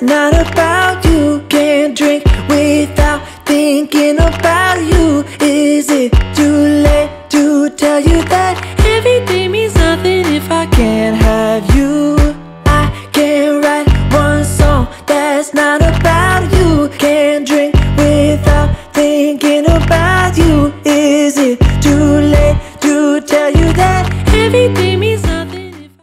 that's not about you. Can't drink without thinking about you. Is it too late?